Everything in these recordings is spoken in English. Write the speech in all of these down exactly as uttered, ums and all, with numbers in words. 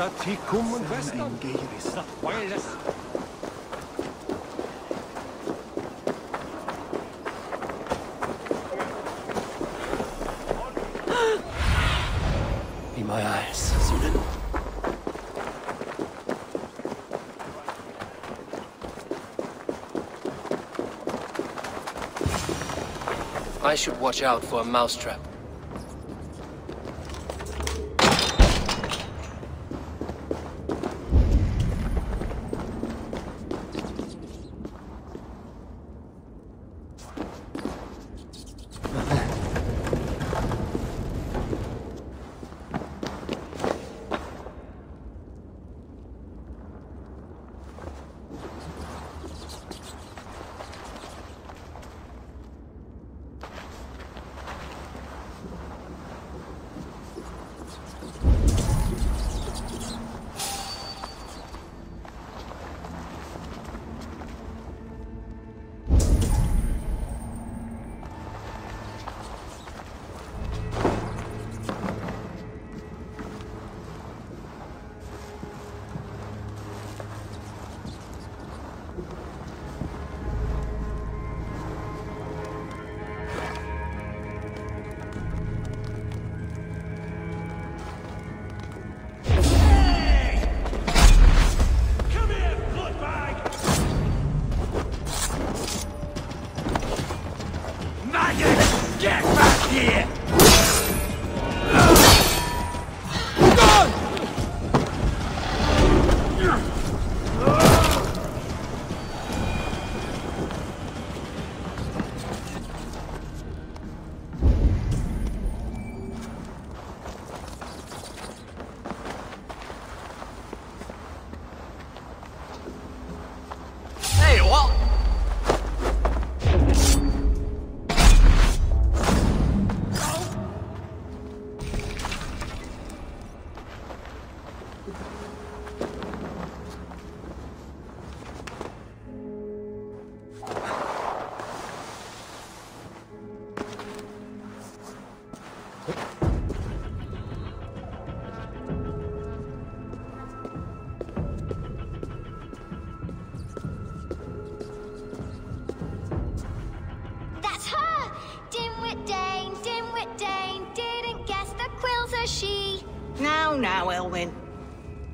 In my eyes, Sunan. I should watch out for a mousetrap.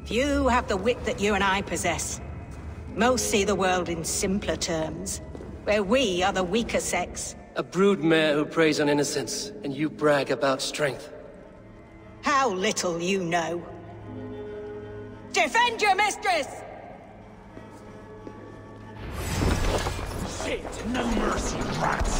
You have the wit that you and I possess. Most see the world in simpler terms, where we are the weaker sex. A broodmare who preys on innocence, and you brag about strength. How little you know. Defend your mistress! Shit, no mercy, rats!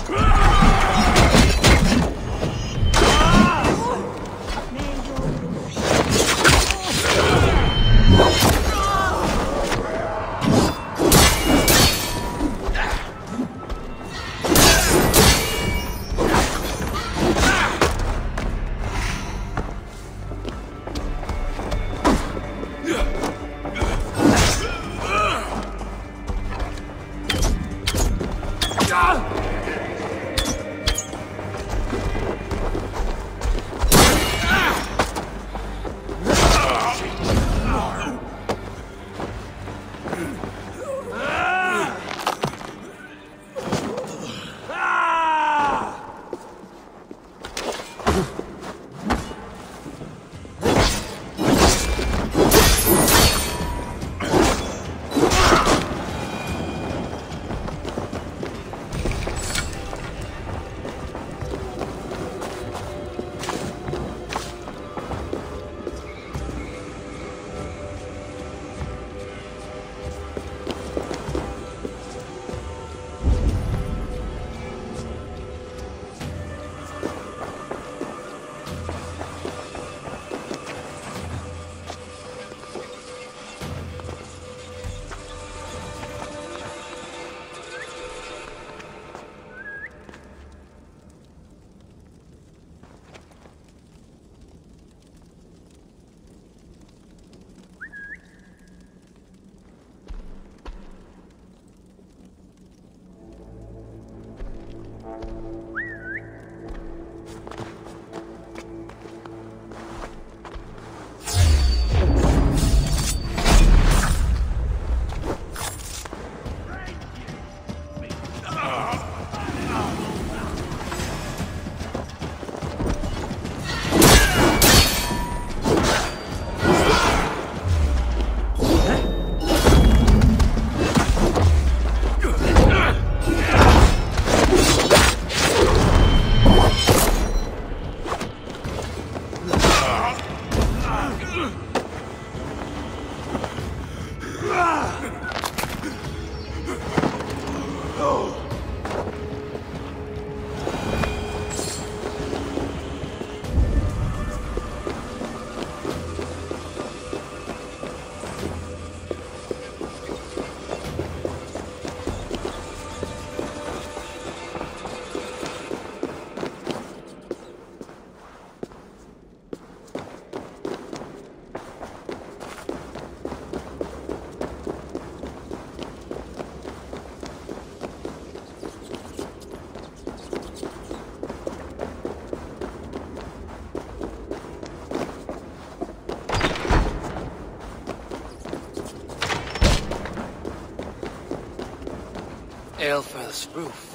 Aelfirth's roof.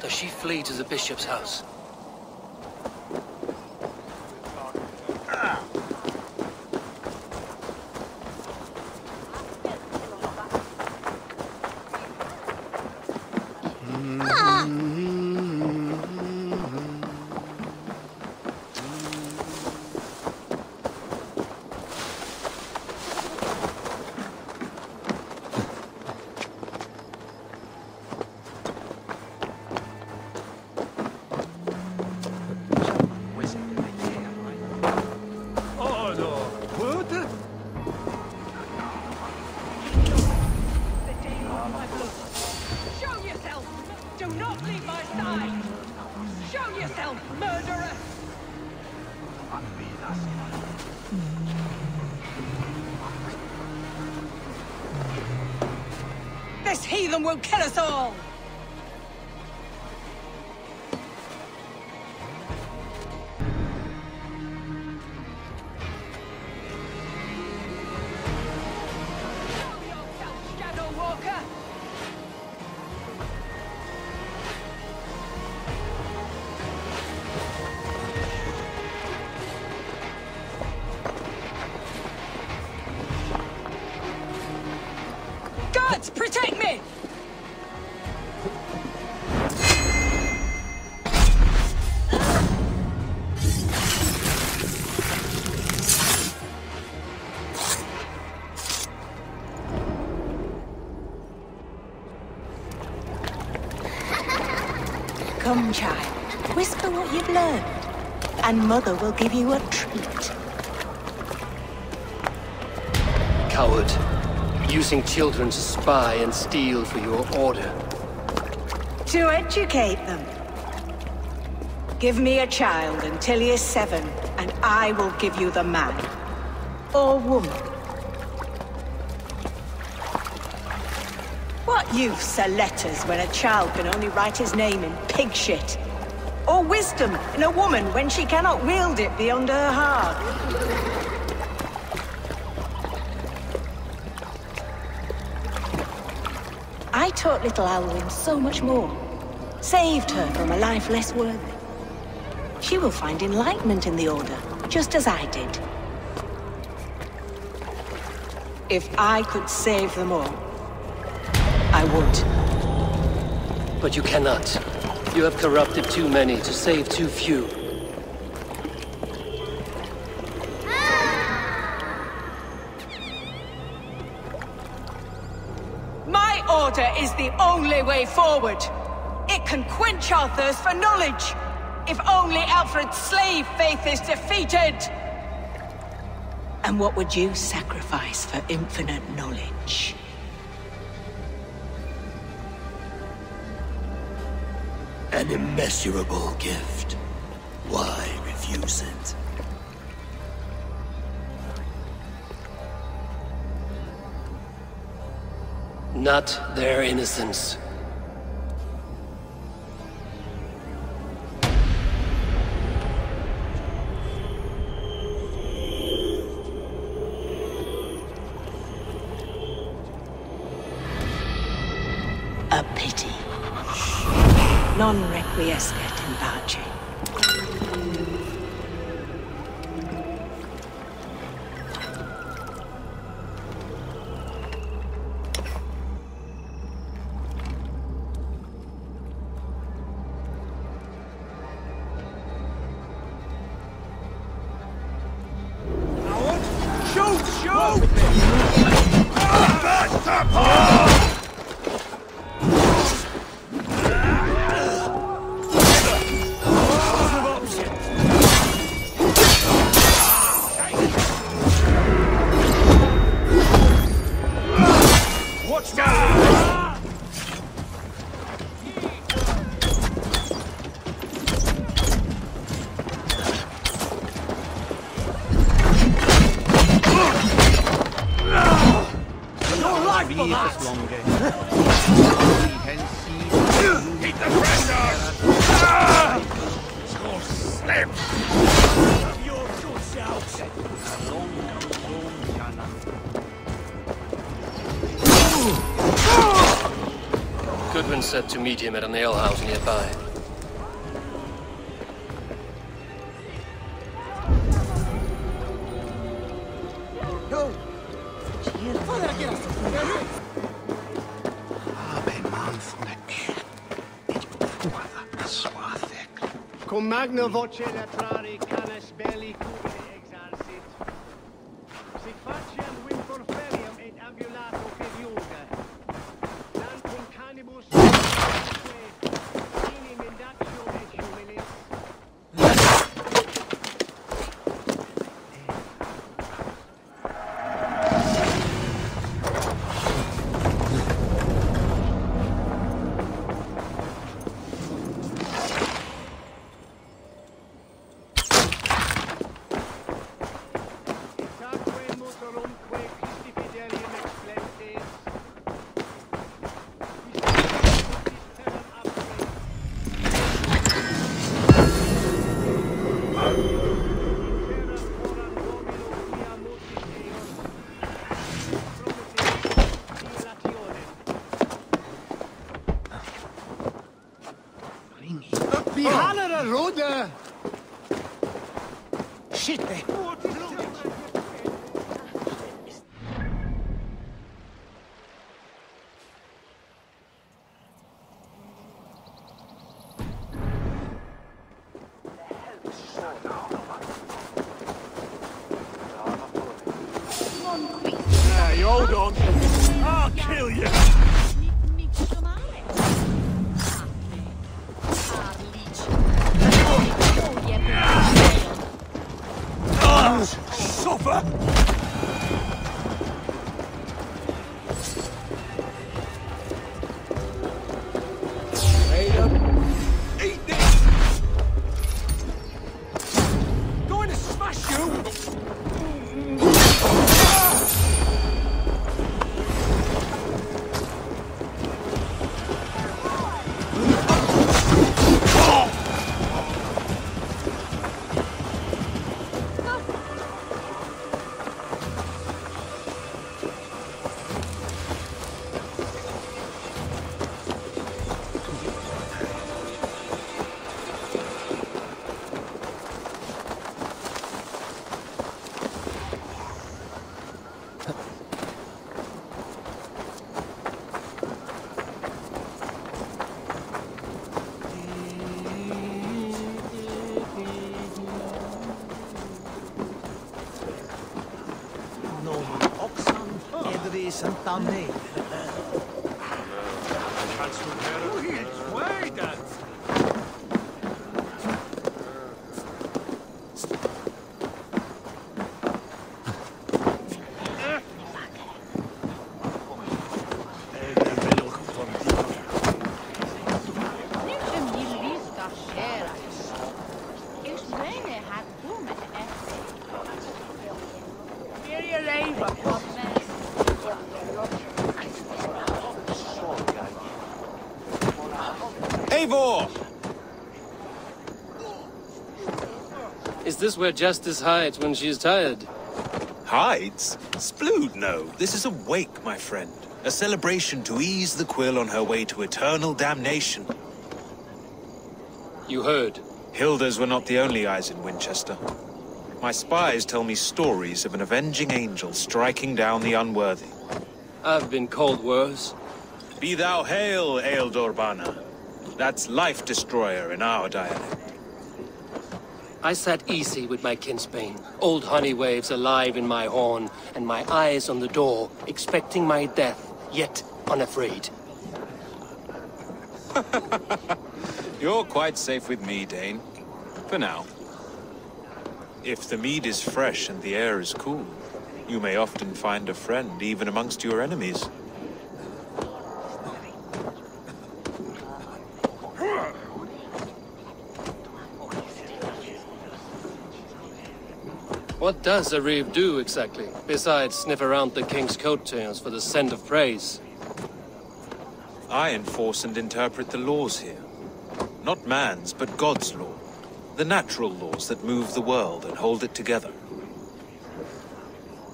Does she flee to the bishop's house? This heathen will kill us all! Come, child, whisper what you've learned, and Mother will give you a treat. Coward, using children to spy and steal for your order. To educate them. Give me a child until he is seven, and I will give you the man. Or woman. What use are letters when a child can only write his name in pig shit? Or wisdom in a woman when she cannot wield it beyond her heart? I taught little Alwyn so much more. Saved her from a life less worthy. She will find enlightenment in the Order, just as I did. If I could save them all, I would. But you cannot. You have corrupted too many to save too few. My order is the only way forward. It can quench our thirst for knowledge. If only Alfred's slave faith is defeated. And what would you sacrifice for infinite knowledge? An immeasurable gift. Why refuse it? Not their innocence. A pity. Non-requiescat in pace. Goodwin said to meet him at an alehouse nearby. Magna voce latrari canes belli cure exarsit. Sic faciam win porferium et ambulato periuga. Lantum canibus inim indatio et shit, they... Hey, hold on. I'll kill you. Suffer! Eat this! Going to smash you! Thumbnail. Eivor! Is this where Justice hides when she's tired? Hides? Splood, no. This is a wake, my friend. A celebration to ease the quill on her way to eternal damnation. You heard? Hilda's were not the only eyes in Winchester. My spies tell me stories of an avenging angel striking down the unworthy. I've been called worse. Be thou hail, Aeldorbana. That's Life Destroyer in our dialect. I sat easy with my kinsbane, old honey waves alive in my horn, and my eyes on the door, expecting my death, yet unafraid. You're quite safe with me, Dane. For now. If the mead is fresh and the air is cool, you may often find a friend even amongst your enemies. What does a reeve do, exactly, besides sniff around the king's coattails for the scent of praise? I enforce and interpret the laws here. Not man's, but God's law. The natural laws that move the world and hold it together.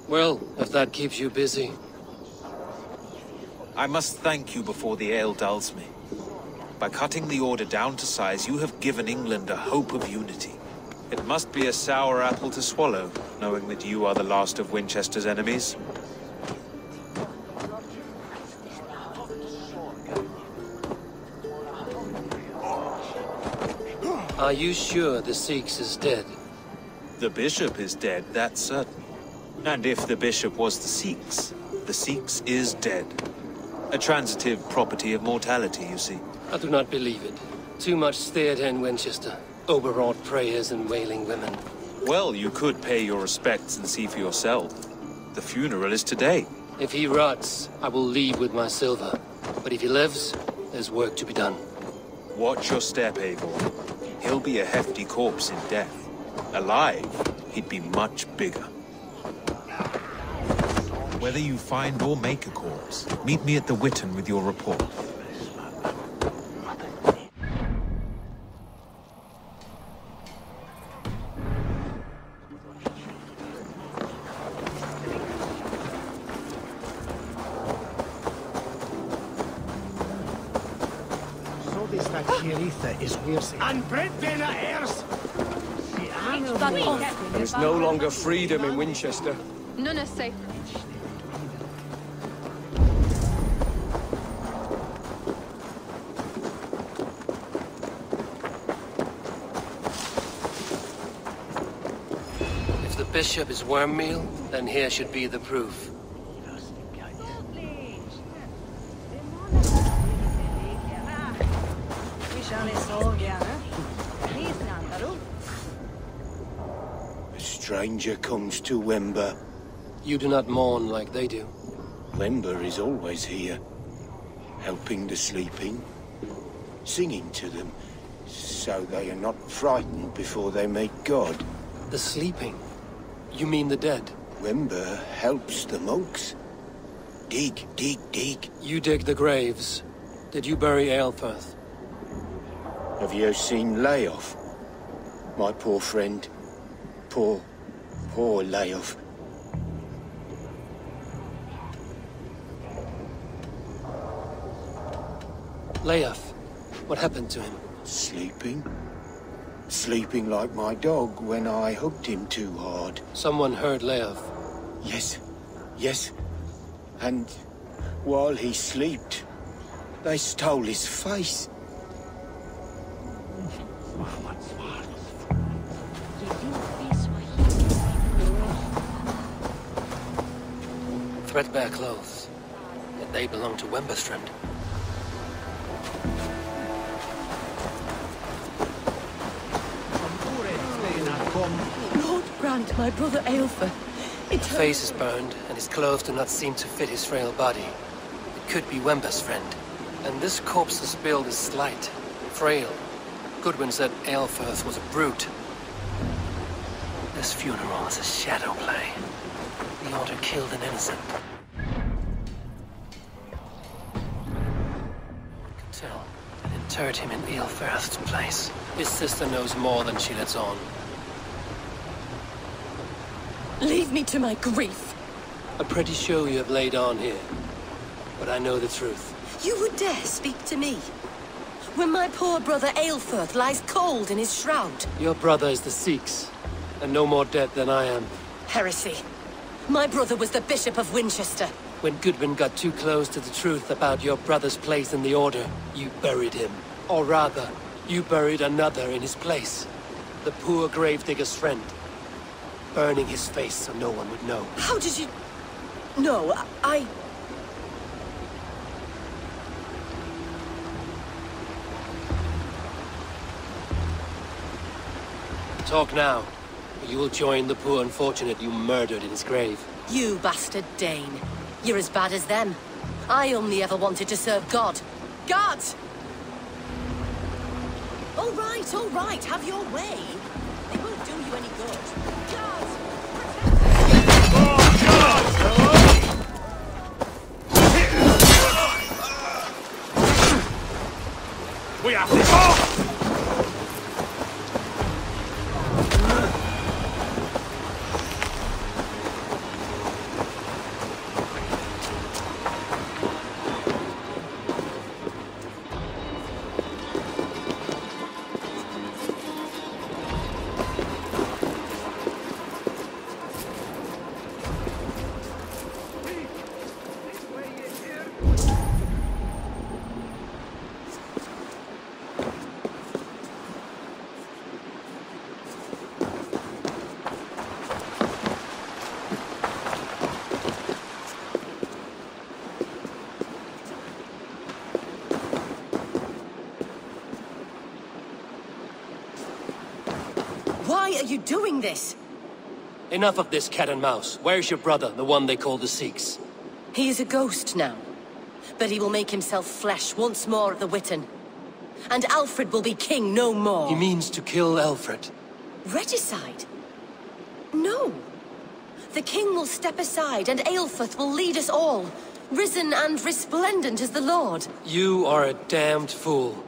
Well, if that keeps you busy. I must thank you before the ale dulls me. By cutting the order down to size, you have given England a hope of unity. It must be a sour apple to swallow, knowing that you are the last of Winchester's enemies. Are you sure the Seax is dead? The bishop is dead, that's certain. And if the bishop was the Seax, the Seax is dead. A transitive property of mortality, you see. I do not believe it. Too much theatre in Winchester. Overwrought prayers and wailing women. Well, you could pay your respects and see for yourself. The funeral is today. If he rots, I will leave with my silver. But if he lives, there's work to be done. Watch your step, Eivor. He'll be a hefty corpse in death. Alive, he'd be much bigger. Whether you find or make a corpse, meet me at the Witten with your report. There is no longer freedom in Winchester. None are safe. If the bishop is wormmeal, then here should be the proof. Stranger comes to Wemba. You do not mourn like they do. Wemba is always here, helping the sleeping, singing to them, so they are not frightened before they meet God. The sleeping? You mean the dead? Wemba helps the monks. Dig, dig, dig. You dig the graves. Did you bury Aelfirth? Have you seen Leofrith? My poor friend. Poor... Poor Leofrith. Leofrith, what happened to him? Sleeping. Sleeping like my dog when I hugged him too hard. Someone heard Leofrith. Yes, yes. And while he slept, they stole his face. Threadbare clothes, yet they belong to Wembastrand. Lord Brand, my brother Aelfer. His face is burned, and his clothes do not seem to fit his frail body. It could be Wembastrand, and this corpse's build is slight, frail. Goodwin said Aelfirth was a brute. This funeral is a shadow play. The order killed an innocent. I can tell. They interred him in Aelfthryth's place. His sister knows more than she lets on. Leave me to my grief. I'm pretty sure you have laid on here, but I know the truth. You would dare speak to me when my poor brother Aelfirth lies cold in his shroud. Your brother is the Seax, and no more dead than I am. Heresy. My brother was the Bishop of Winchester. When Goodwin got too close to the truth about your brother's place in the Order, you buried him. Or rather, you buried another in his place. The poor gravedigger's friend. Burning his face so no one would know. How did you... No, I... Talk now. You will join the poor unfortunate you murdered in his grave. You bastard Dane. You're as bad as them. I only ever wanted to serve God. Guards! All right, all right, have your way. They won't do you any good. Guards! Protect! Oh, guards! Hello? We have to go! are you doing this? Enough of this cat and mouse. Where's your brother, the one they call the Seax? He is a ghost now. But he will make himself flesh once more at the Witten. And Alfred will be king no more. He means to kill Alfred. Regicide? No. The king will step aside and Aelfirth will lead us all, risen and resplendent as the Lord. You are a damned fool.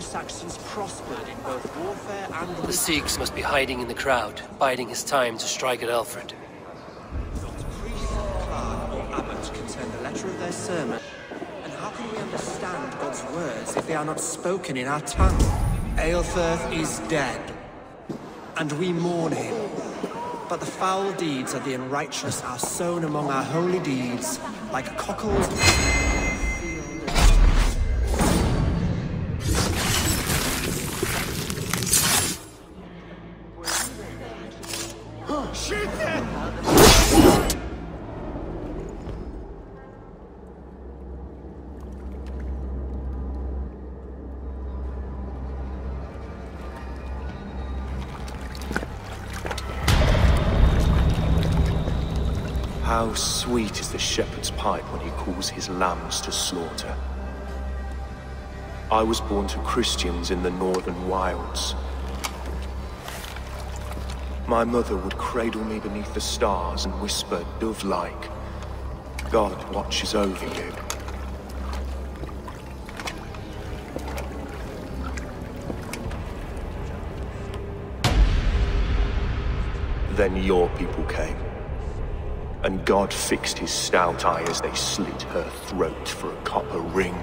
Saxons prospered in both warfare and... The Seax must be hiding in the crowd, biding his time to strike at Aelfred. Not priest, clerk, or abbot can turn the letter of their sermon. And how can we understand God's words if they are not spoken in our tongue? Aelfirth is dead, and we mourn him. But the foul deeds of the unrighteous are sown among our holy deeds, like cockles... How sweet is the shepherd's pipe when he calls his lambs to slaughter. I was born to Christians in the northern wilds. My mother would cradle me beneath the stars and whisper, dove-like, God watches over you. Then your people came. And God fixed his stout eye as they slit her throat for a copper ring.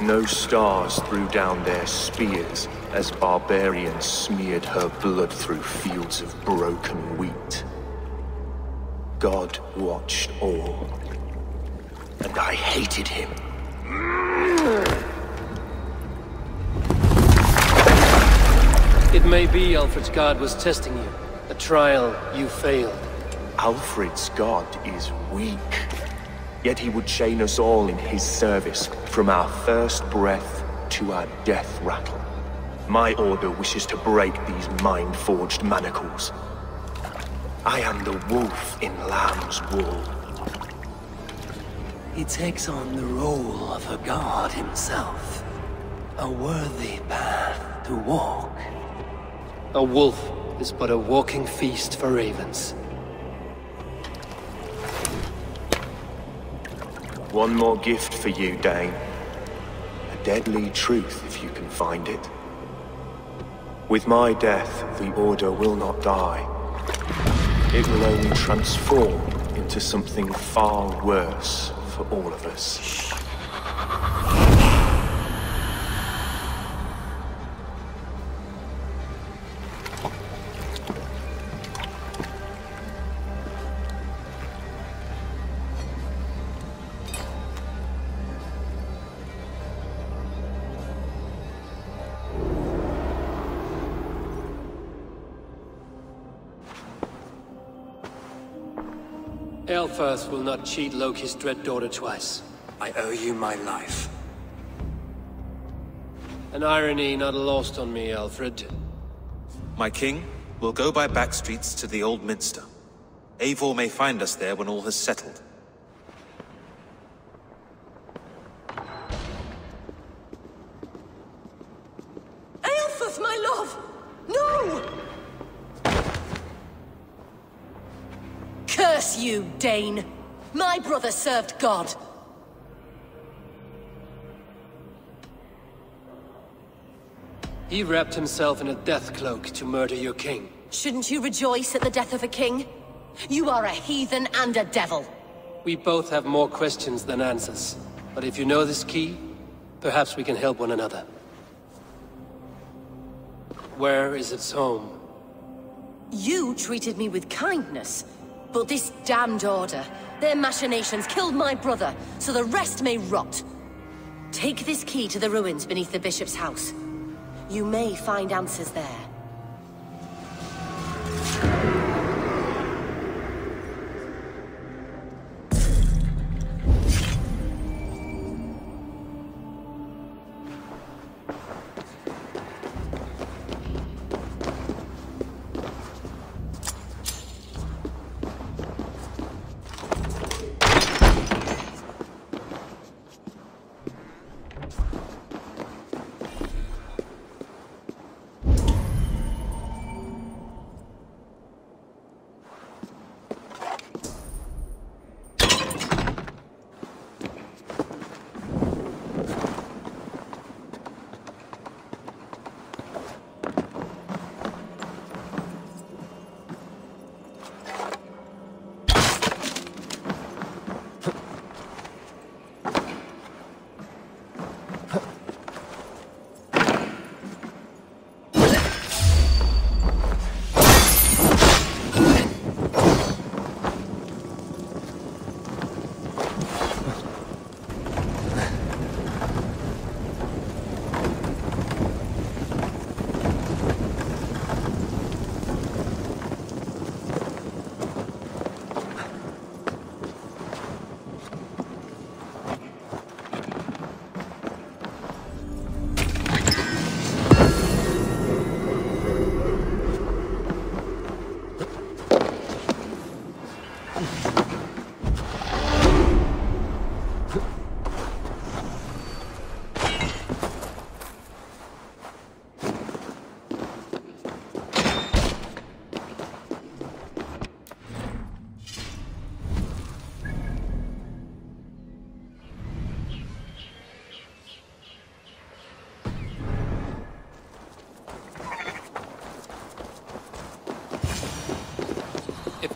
No stars threw down their spears as barbarians smeared her blood through fields of broken wheat. God watched all, and I hated him. It may be Alfred's God was testing you. A trial you failed. Alfred's God is weak. Yet he would chain us all in his service, from our first breath to our death rattle. My order wishes to break these mind-forged manacles. I am the wolf in lamb's wool. He takes on the role of a god himself. A worthy path to walk. A wolf is but a walking feast for ravens. One more gift for you, Dane. A deadly truth, if you can find it. With my death, the Order will not die. It will only transform into something far worse for all of us. Aelfirth will not cheat Loki's dread daughter twice. I owe you my life. An irony not lost on me, Alfred. My king, we'll go by back streets to the Old Minster. Eivor may find us there when all has settled. Aelfthryth, my love! No! Curse you, Dane! My brother served God! He wrapped himself in a death cloak to murder your king. Shouldn't you rejoice at the death of a king? You are a heathen and a devil. We both have more questions than answers. But if you know this key, perhaps we can help one another. Where is its home? You treated me with kindness, but this damned order, their machinations killed my brother, so the rest may rot. Take this key to the ruins beneath the bishop's house. You may find answers there.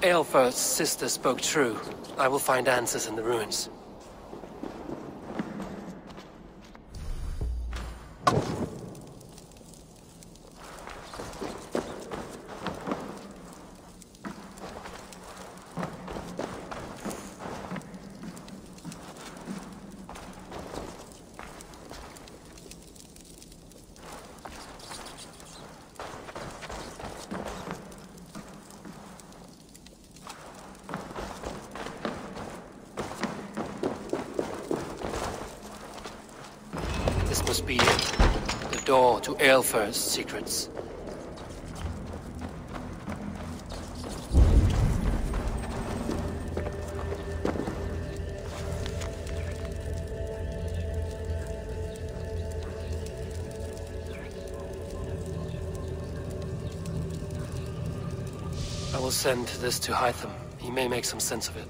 Aelfirth's sister spoke true. I will find answers in the ruins. To Aelfer's secrets. I will send this to Hytham. He may make some sense of it.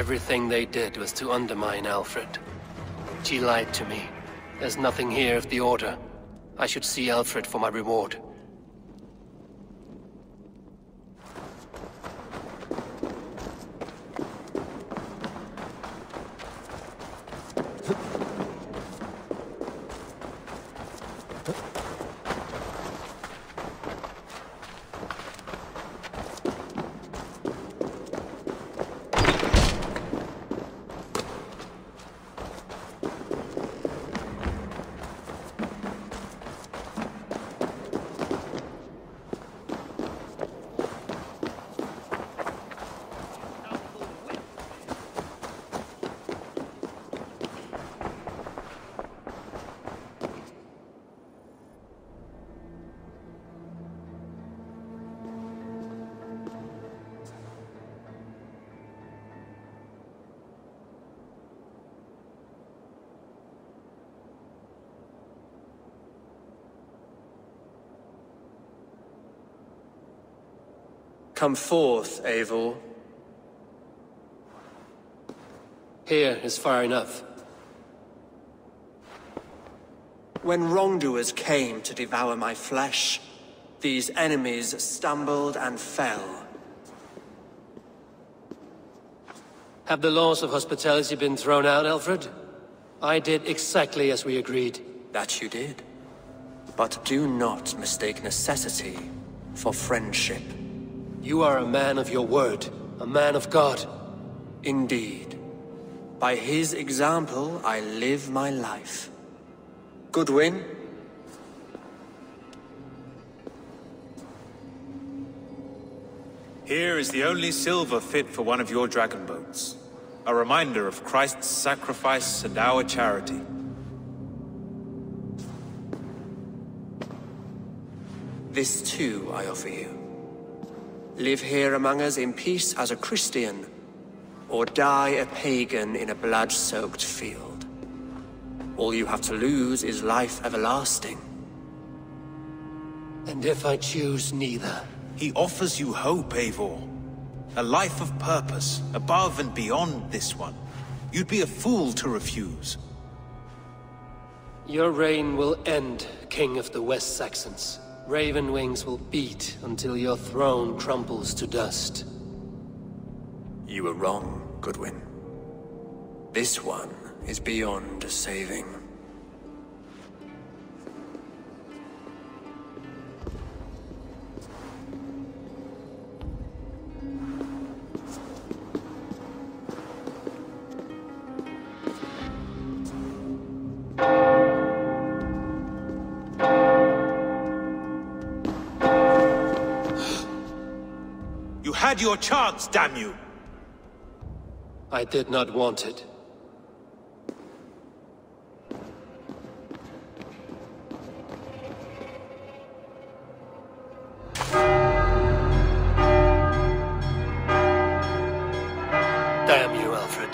Everything they did was to undermine Alfred. She lied to me. There's nothing here of the Order. I should see Aelfthryth for my reward. Come forth, Eivor. Here is far enough. When wrongdoers came to devour my flesh, these enemies stumbled and fell. Have the laws of hospitality been thrown out, Alfred? I did exactly as we agreed. That you did. But do not mistake necessity for friendship. You are a man of your word, a man of God. Indeed. By his example, I live my life. Goodwin? Here is the only silver fit for one of your dragon boats. A reminder of Christ's sacrifice and our charity. This too I offer you. Live here among us in peace as a Christian, or die a pagan in a blood-soaked field. All you have to lose is life everlasting. And if I choose neither? He offers you hope, Eivor. A life of purpose, above and beyond this one. You'd be a fool to refuse. Your reign will end, King of the West Saxons. Raven wings will beat until your throne crumbles to dust. You were wrong, Goodwin. This one is beyond saving. Had your chance, damn you! I did not want it. Damn you, Alfred.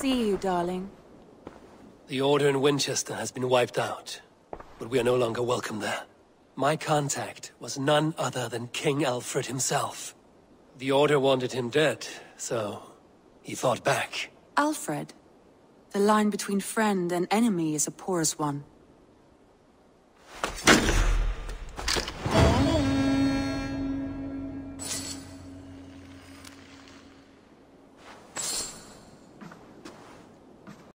see you, darling. The Order in Winchester has been wiped out, but we are no longer welcome there. My contact was none other than King Alfred himself. The Order wanted him dead, so he fought back. Alfred? The line between friend and enemy is a porous one.